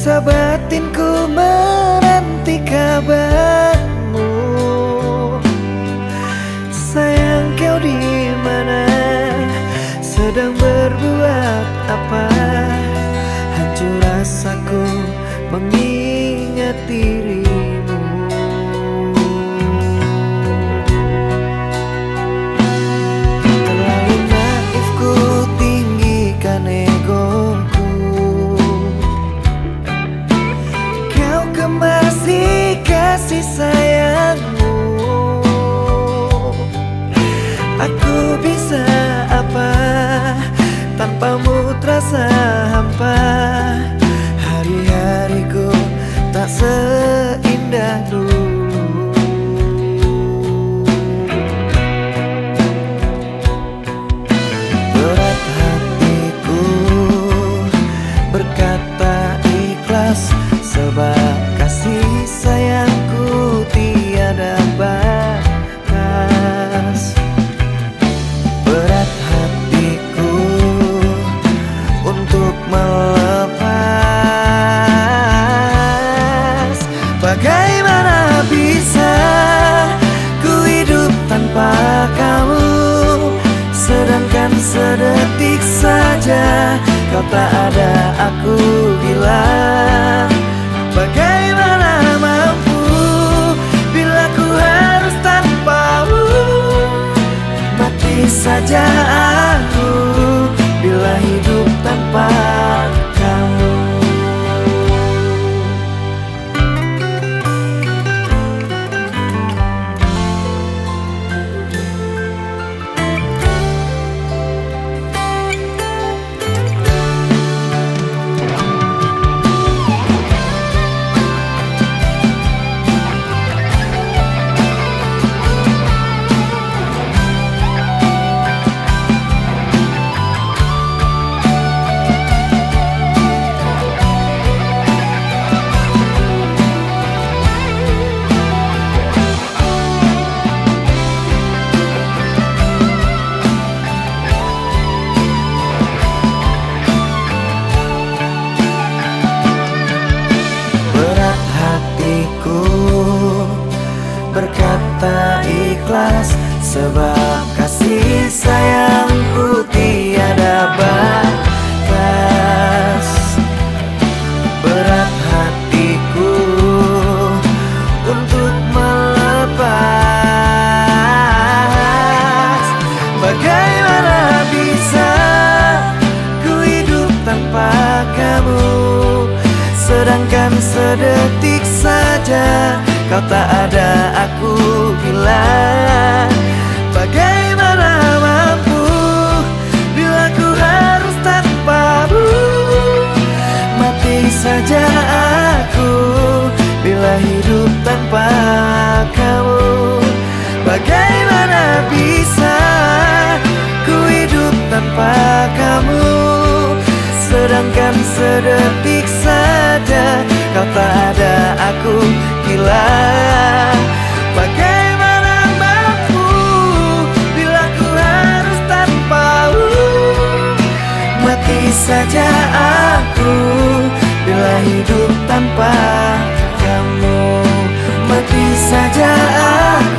Tersiksa batinku menanti kabarmu. Sayang, kau di mana? Sedang berbuat apa? Hancur rasaku mengingat dirimu. Terlalu naifku tinggikan egoku. Kau kemasi kasih sayangmu. Aku bisa apa tanpamu terasa hampa. Hari-hariku tak seindah dulu. Berat hatiku berkata ikhlas, sebab kasih sayangku tiada batas. Berat hatiku untuk melepas. Bagaimana bisa ku hidup tanpa kamu, sedangkan sedetik saja kau tak ada aku gila. Bagaimana mampu bila ku harus tanpamu. Mati saja aku bila hidup tanpa kamu. Berkata ikhlas, sebab kasih sayangku tiada batas. Berat hatiku untuk melepas. Bagaimana bisa ku hidup tanpa kamu, sedangkan sedetik saja kau tak ada aku gila. Bagaimana mampu bila ku harus tanpamu. Mati saja aku bila hidup tanpa kamu. Bagaimana bisa ku hidup tanpa kamu, sedangkan sedetik saja kau tak ada aku gila. Bagaimana mampu bila ku harus tanpamu. Mati saja aku bila hidup tanpa kamu. Mati saja aku.